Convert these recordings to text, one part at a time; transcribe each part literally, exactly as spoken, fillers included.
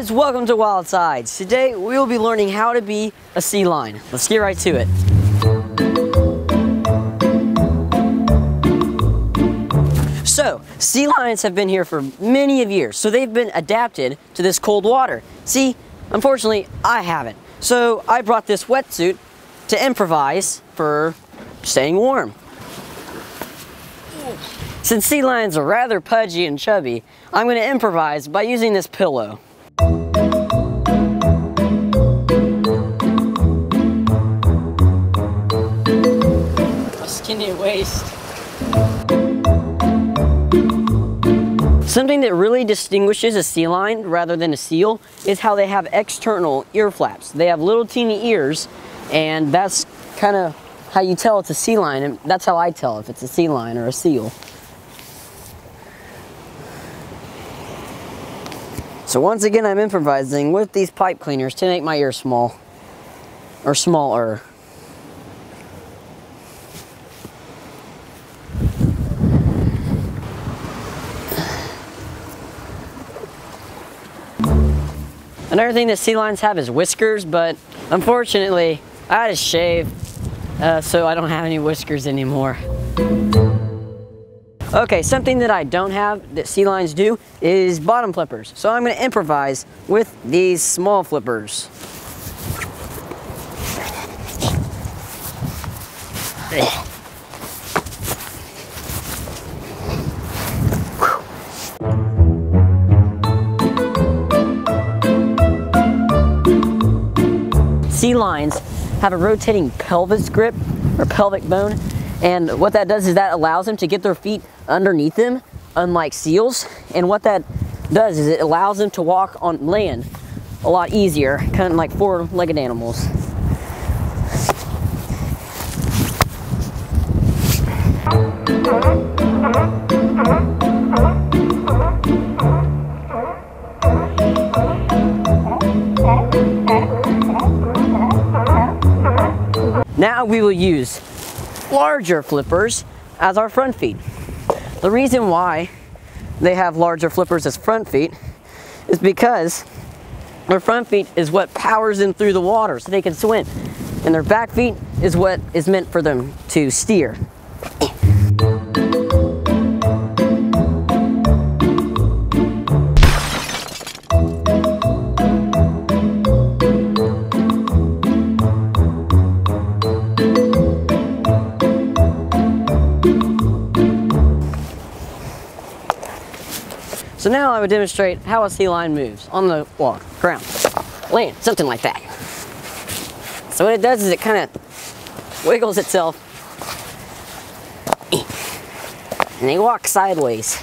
guys, welcome to Wild Sides. Today we will be learning how to be a sea lion. Let's get right to it. So, sea lions have been here for many of years, so they've been adapted to this cold water. See, unfortunately, I haven't. So I brought this wetsuit to improvise for staying warm. Since sea lions are rather pudgy and chubby, I'm going to improvise by using this pillow. A skinny waist. Something that really distinguishes a sea lion rather than a seal is how they have external ear flaps. They have little teeny ears, and that's kind of how you tell it's a sea lion, and that's how I tell if it's a sea lion or a seal. So once again, I'm improvising with these pipe cleaners to make my ears small, or smaller. Another thing that sea lions have is whiskers, but unfortunately, I had to shave, uh, so I don't have any whiskers anymore. Okay, something that I don't have that sea lions do is bottom flippers. So I'm going to improvise with these small flippers. Sea lions have a rotating pelvis grip or pelvic bone. And what that does is that allows them to get their feet underneath them, unlike seals. And what that does is it allows them to walk on land a lot easier, kind of like four-legged animals. Now we will use larger flippers as our front feet. The reason why they have larger flippers as front feet is because their front feet is what powers them through the water so they can swim, and their back feet is what is meant for them to steer. So now I would demonstrate how a sea lion moves on the water, ground, land, something like that. So what it does is it kind of wiggles itself and they walk sideways.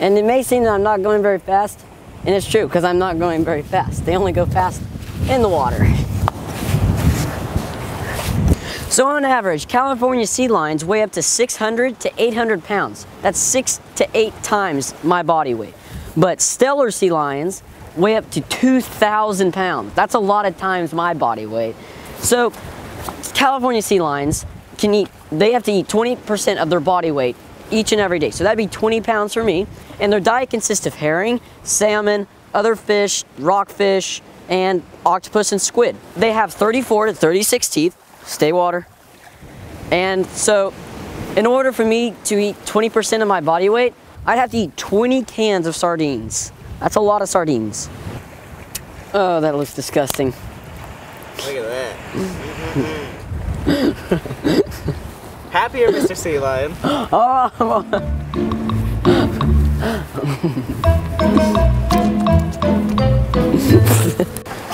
And it may seem that I'm not going very fast, and it's true because I'm not going very fast. They only go fast in the water. So on average, California sea lions weigh up to six hundred to eight hundred pounds. That's six to eight times my body weight. But stellar sea lions weigh up to two thousand pounds. That's a lot of times my body weight. So California sea lions can eat, they have to eat twenty percent of their body weight each and every day. So that'd be twenty pounds for me. And their diet consists of herring, salmon, other fish, rockfish, and octopus and squid. They have thirty-four to thirty-six teeth. Stay water. And so in order for me to eat twenty percent of my body weight, I'd have to eat twenty cans of sardines. That's a lot of sardines. Oh, that looks disgusting. Look at that. Happier, Mister Sea Lion. Oh.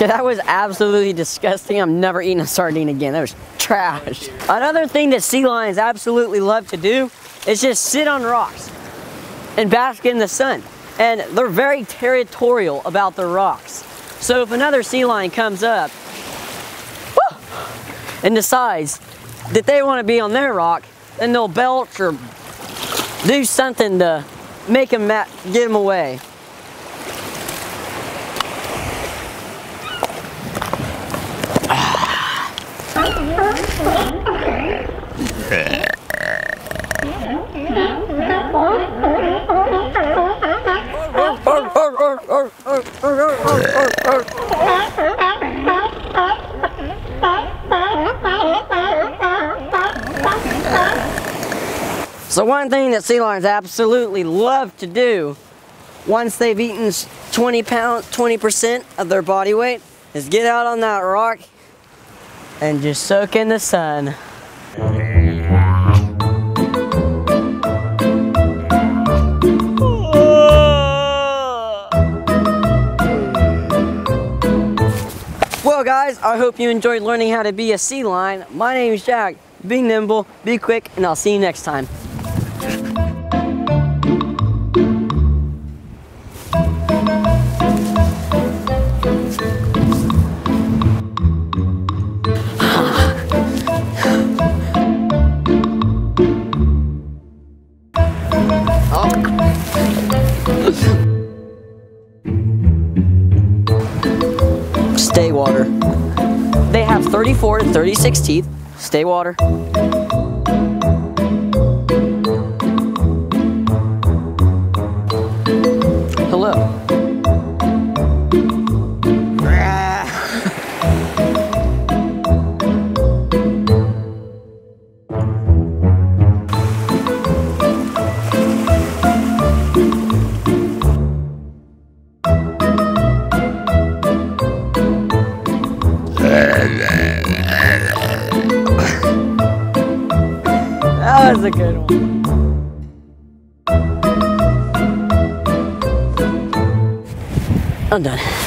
Yeah, that was absolutely disgusting. I'm never eating a sardine again. That was trash. Another thing that sea lions absolutely love to do is just sit on rocks and bask in the sun. And they're very territorial about their rocks. So if another sea lion comes up woo, and decides that they want to be on their rock, then they'll belch or do something to make them get them away. So one thing that sea lions absolutely love to do once they've eaten twenty pounds, twenty percent of their body weight, is get out on that rock and just soak in the sun. Well guys, I hope you enjoyed learning how to be a sea lion. My name is Jack. Be nimble, be quick, and I'll see you next time. Stay water. They have thirty-four to thirty-six teeth. Stay water. Hello. That was a good one. I'm done.